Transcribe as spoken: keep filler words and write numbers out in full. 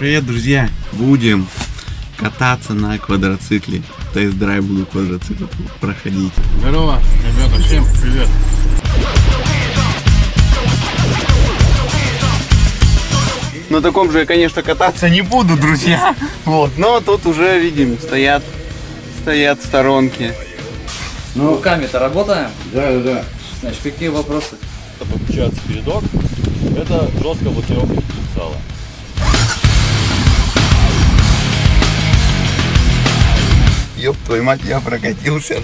Привет, друзья! Будем кататься на квадроцикле. Тест-драйв буду квадроцикл проходить. Здорово, ребята, всем привет! На таком же я, конечно, кататься не буду, друзья. Вот, но тут уже, видим, стоят, стоят сторонки. Ну, руками-то работаем? Да, да, да. Значит, какие вопросы? Получается передок, это жесткая блокировка потенциала. Ёб твою мать, я прокатился.